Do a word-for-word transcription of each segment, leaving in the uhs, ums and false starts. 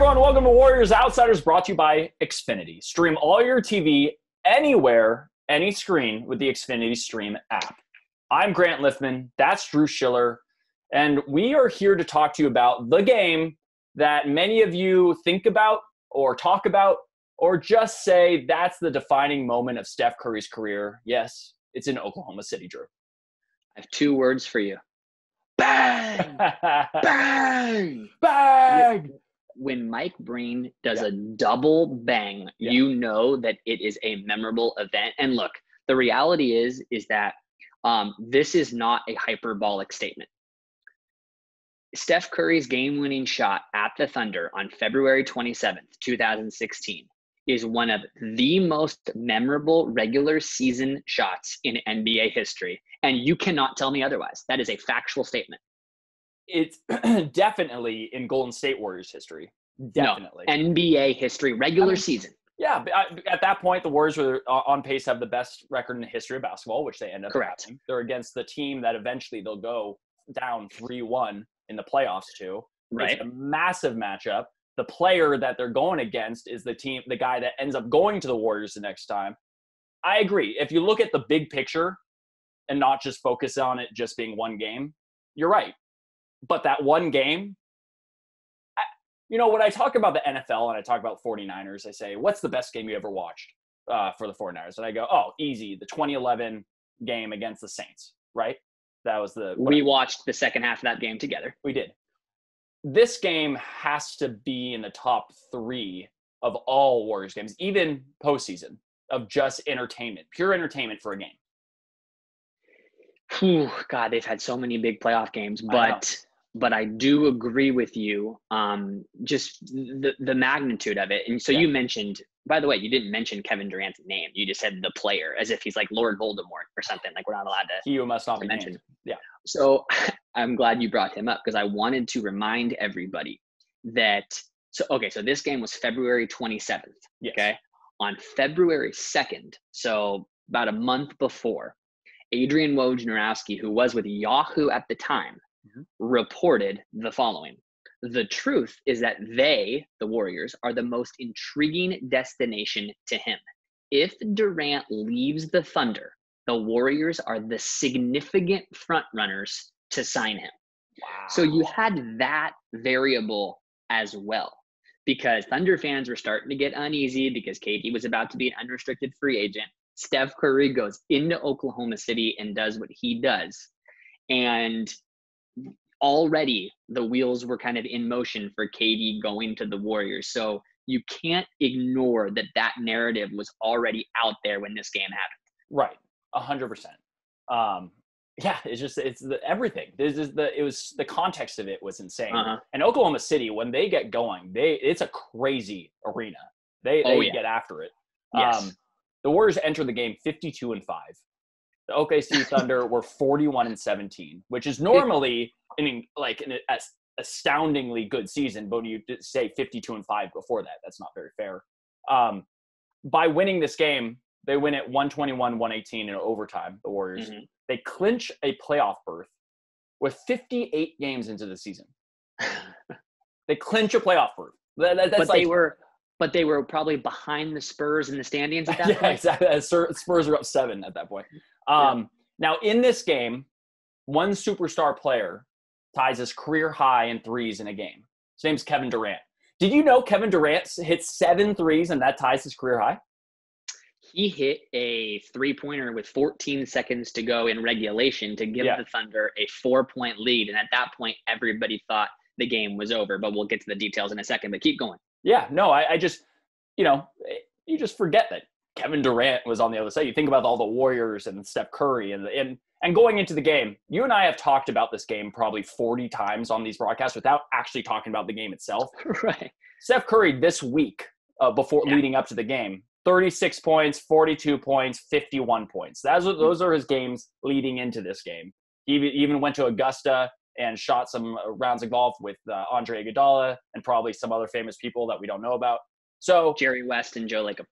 everyone, welcome to Warriors Outsiders, brought to you by Xfinity. Stream all your T V anywhere, any screen with the Xfinity Stream app. I'm Grant Liffman, that's Drew Schiller, and we are here to talk to you about the game that many of you think about or talk about or just say that's the defining moment of Steph Curry's career. Yes, it's in Oklahoma City, Drew. I have two words for you. Bang! Bang! Bang! When Mike Breen does yeah. a double bang, yeah. you know that it is a memorable event. And look, the reality is, is that um, this is not a hyperbolic statement. Steph Curry's game-winning shot at the Thunder on February twenty-seventh, two thousand sixteen is one of the most memorable regular season shots in N B A history. And you cannot tell me otherwise. That is a factual statement. It's definitely in Golden State Warriors history. Definitely. No, N B A history, regular I mean, season. Yeah, but at that point, the Warriors were on pace to have the best record in the history of basketball, which they end up Correct. having. They're against the team that eventually they'll go down three one in the playoffs too. Right. It's a massive matchup. The player that they're going against is the team, the guy that ends up going to the Warriors the next time. I agree. If you look at the big picture and not just focus on it just being one game, you're right. But that one game, I, you know, when I talk about the N F L and I talk about 49ers, I say, what's the best game you ever watched uh, for the 49ers? And I go, oh, easy. The twenty eleven game against the Saints, right? That was the – We watched the second half of that game together. We did. This game has to be in the top three of all Warriors games, even postseason, of just entertainment, pure entertainment for a game. Whew, God, they've had so many big playoff games, but – But I do agree with you, um, just the, the magnitude of it. And so yeah. you mentioned, by the way, you didn't mention Kevin Durant's name. You just said the player, as if he's like Lord Voldemort or something. Like we're not allowed to. He must not be mentioned. Named. Yeah. So I'm glad you brought him up because I wanted to remind everybody that. So okay, so this game was February twenty-seventh. Yes. Okay, on February second, so about a month before, Adrian Wojnarowski, who was with Yahoo at the time, Mm-hmm. reported the following. The truth is that they, the Warriors, are the most intriguing destination to him. If Durant leaves the Thunder, the Warriors are the significant front runners to sign him. Wow. So you had that variable as well, because Thunder fans were starting to get uneasy because K D was about to be an unrestricted free agent. Steph Curry goes into Oklahoma City and does what he does. And already the wheels were kind of in motion for K D going to the Warriors. So you can't ignore that that narrative was already out there when this game happened. Right. A hundred percent. Um, yeah, it's just, it's the, everything. This is the, it was the context of it was insane. Uh-huh. And Oklahoma City, when they get going, they, it's a crazy arena. They, oh, they yeah. get after it. Yes. Um, the Warriors enter the game fifty-two and five. The O K C Thunder were forty-one and seventeen, which is normally an like an astoundingly good season. But when you say fifty-two and five before that, that's not very fair. Um, by winning this game, they win it one twenty-one, one eighteen in overtime. The Warriors mm-hmm. they clinch a playoff berth with fifty-eight games into the season. They clinch a playoff berth. That, that, that's but like, they were. But they were probably behind the Spurs in the standings at that yeah, point. Exactly. Spurs are up seven at that point. Um, yeah. Now, in this game, one superstar player ties his career high in threes in a game. His name's Kevin Durant. Did you know Kevin Durant hit seven threes and that ties his career high? He hit a three-pointer with fourteen seconds to go in regulation to give yeah. the Thunder a four-point lead. And at that point, everybody thought the game was over. But we'll get to the details in a second. But keep going. Yeah, no, I, I just, you know, you just forget that Kevin Durant was on the other side. You think about all the Warriors and Steph Curry and, and, and going into the game, you and I have talked about this game probably forty times on these broadcasts without actually talking about the game itself. Right. Steph Curry this week uh, before yeah. leading up to the game, thirty-six points, forty-two points, fifty-one points. That's what, those are his games leading into this game. He even went to Augusta and shot some rounds of golf with uh, Andre Iguodala and probably some other famous people that we don't know about. So Jerry West and Joe Lakeham.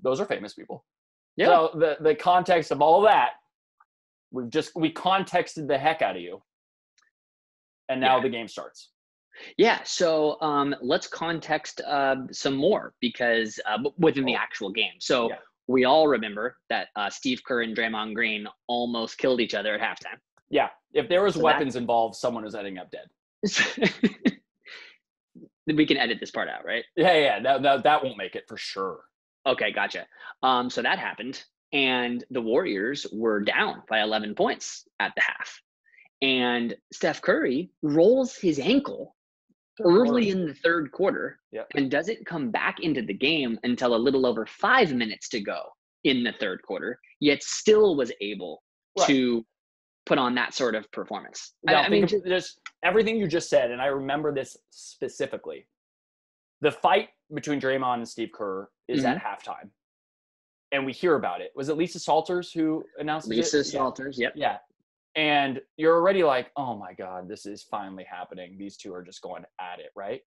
Those are famous people. Yeah. So the, the context of all that, we've just, we contexted the heck out of you. And now yeah. the game starts. Yeah, so um, let's context uh, some more because uh, within the actual game. So yeah. we all remember that uh, Steve Kerr and Draymond Green almost killed each other at halftime. Yeah, if there was so weapons that, involved, someone was ending up dead. We can edit this part out, right? Yeah, yeah, that, that, that won't make it for sure. Okay, gotcha. Um, so that happened, and the Warriors were down by eleven points at the half. And Steph Curry rolls his ankle early in the third quarter yep. and doesn't come back into the game until a little over five minutes to go in the third quarter, yet still was able right. to put on that sort of performance. Now, I, I mean, just everything you just said, and I remember this specifically. The fight between Draymond and Steve Kerr is mm-hmm. at halftime, and we hear about it. Was it Lisa Salters who announced it? Lisa Salters, yeah. yep. Yeah. And you're already like, oh my God, this is finally happening. These two are just going at it, right?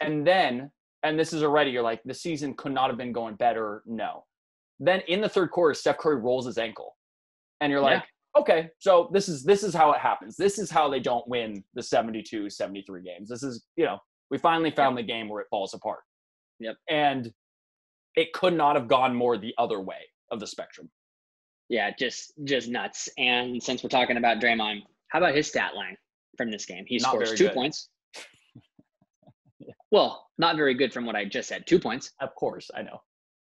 And then, and this is already, you're like, the season could not have been going better. No. Then in the third quarter, Steph Curry rolls his ankle. And you're like, yeah. okay, so this is this is how it happens. This is how they don't win the seventy-two, seventy-three games. This is, you know, we finally found yep. the game where it falls apart. Yep. And it could not have gone more the other way of the spectrum. Yeah, just just nuts. And since we're talking about Draymond, how about his stat line from this game? He not scores two good. points. yeah. Well, not very good from what I just said. Two points. Of course, I know.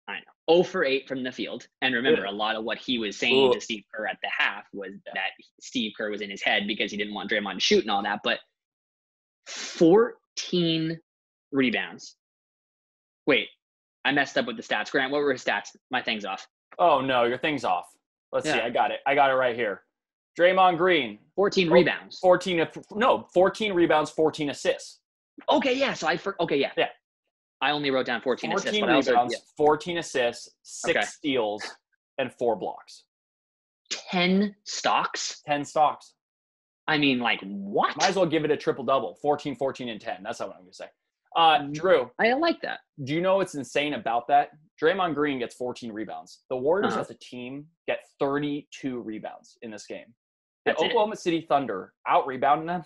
I know. zero for eight from the field. And remember, yeah. a lot of what he was saying Ooh. to Steve Kerr at the half was yeah. that Steve Kerr was in his head because he didn't want Draymond to shoot and all that. But fourteen rebounds. Wait, I messed up with the stats. Grant, what were his stats? My thing's off. Oh, no, your thing's off. Let's yeah. see. I got it. I got it right here. Draymond Green. fourteen rebounds. fourteen, no, fourteen rebounds, fourteen assists. Okay, yeah. So I, for, okay, yeah. Yeah. I only wrote down fourteen, fourteen assists. fourteen rebounds, also, yeah. fourteen assists, six okay. steals, and four blocks. ten stocks? ten stocks. I mean, like, what? Might as well give it a triple-double. fourteen, fourteen, and ten. That's not what I'm going to say. Uh, Drew. I like that. Do you know what's insane about that? Draymond Green gets fourteen rebounds. The Warriors uh-huh. as a team get thirty-two rebounds in this game. The That's Oklahoma it. City Thunder out-rebounding them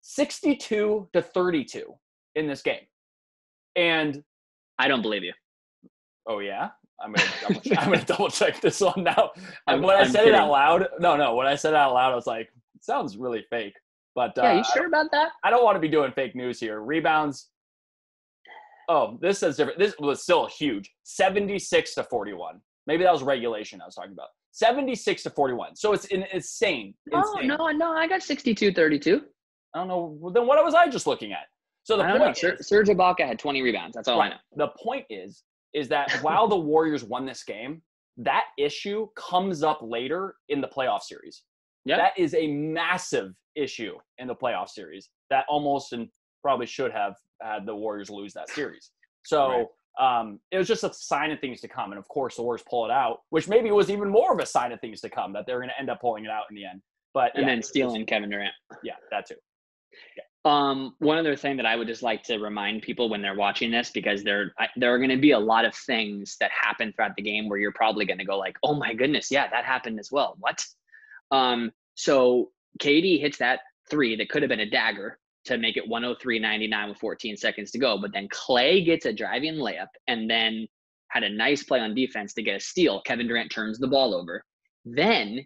sixty-two to thirty-two in this game. And I don't believe you. Oh, yeah? I'm going to double-check this one now. I'm, when I I'm said kidding. it out loud, no, no. When I said it out loud, I was like, it sounds really fake. But, uh, yeah, you sure about that? I don't want to be doing fake news here. Rebounds. Oh, this is different. This was still huge. seventy-six to forty-one. Maybe that was regulation I was talking about. seventy-six to forty-one. So it's in, insane. Oh, insane. no, no. I got sixty-two thirty-two. I don't know. Well, then what was I just looking at? So the I point is, Serge Ibaka had twenty rebounds. That's all right. I know. The point is, is that while the Warriors won this game, that issue comes up later in the playoff series. Yep. That is a massive issue in the playoff series that almost and probably should have had the Warriors lose that series. So right. um, it was just a sign of things to come. And, of course, the Warriors pull it out, which maybe was even more of a sign of things to come, that they're going to end up pulling it out in the end. But And yeah, then stealing just, Kevin Durant. Yeah, that too. Yeah. Um, one other thing that I would just like to remind people when they're watching this, because there, I, there are going to be a lot of things that happen throughout the game where you're probably going to go like, oh, my goodness, yeah, that happened as well. What? Um, so K D hits that three that could have been a dagger to make it one oh three ninety-nine with fourteen seconds to go. But then Klay gets a driving layup and then had a nice play on defense to get a steal. Kevin Durant turns the ball over. Then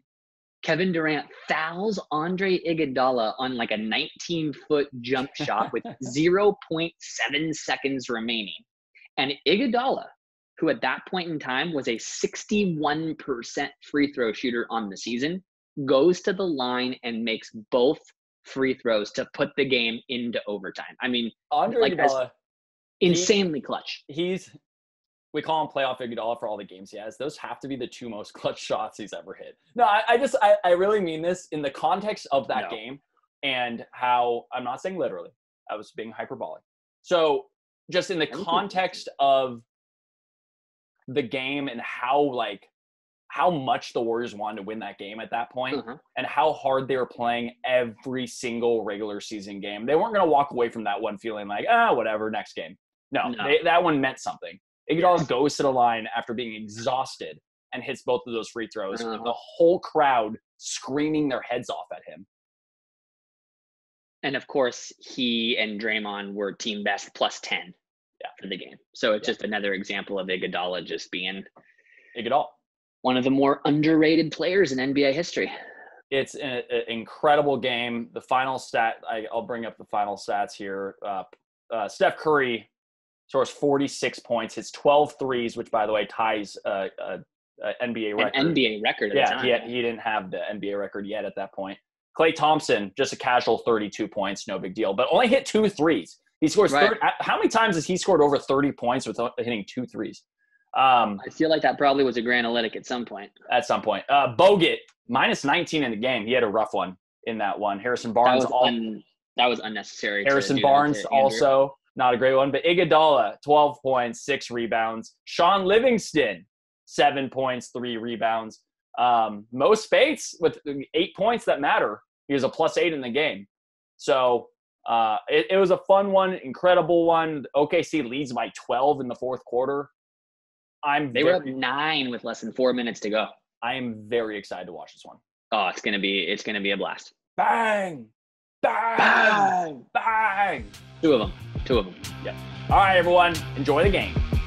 Kevin Durant fouls Andre Iguodala on like a nineteen-foot jump shot with zero point seven seconds remaining. And Iguodala, who at that point in time was a sixty-one percent free throw shooter on the season, goes to the line and makes both free throws to put the game into overtime. I mean, Andre like Iguodala, insanely he, clutch. He's, we call him playoff Iguodala for all the games he has. Those have to be the two most clutch shots he's ever hit. No, I, I just, I, I really mean this in the context of that no. game and how, I'm not saying literally, I was being hyperbolic. So just in the context of the game and how like, how much the Warriors wanted to win that game at that point, uh-huh. and how hard they were playing every single regular season game. They weren't going to walk away from that one feeling like, ah, whatever, next game. No, no. They, that one meant something. Iguodala yes. goes to the line after being exhausted and hits both of those free throws, uh-huh. with the whole crowd screaming their heads off at him. And of course, he and Draymond were team best plus ten yeah. for the game. So it's yeah. just another example of Iguodala just being Iguodala, one of the more underrated players in N B A history. It's an, an incredible game. The final stat, I, I'll bring up the final stats here. Uh, uh, Steph Curry scores forty-six points, hits twelve threes, which, by the way, ties an uh, uh, N B A record. An N B A record at yeah, the time. Yeah, he, he didn't have the N B A record yet at that point. Klay Thompson, just a casual thirty-two points, no big deal, but only hit two threes. He scores right. thirty, how many times has he scored over thirty points without hitting two threes? Um, I feel like that probably was a Granalytic at some point. At some point. Uh, Bogut, minus nineteen in the game. He had a rough one in that one. Harrison Barnes. That was, all, un, that was unnecessary. Harrison Barnes also, not a great one. But Iguodala, twelve points, six rebounds. Sean Livingston, seven points, three rebounds. Um, Mo Speights with eight points that matter. He was a plus eight in the game. So uh, it, it was a fun one, incredible one. O K C leads by twelve in the fourth quarter. I'm they very, were up nine with less than four minutes to go. I am very excited to watch this one. Oh, it's going to be it's going to be a blast. Bang! Bang! Bang! Bang! Two of them. Two of them. Yep. All right, everyone. Enjoy the game.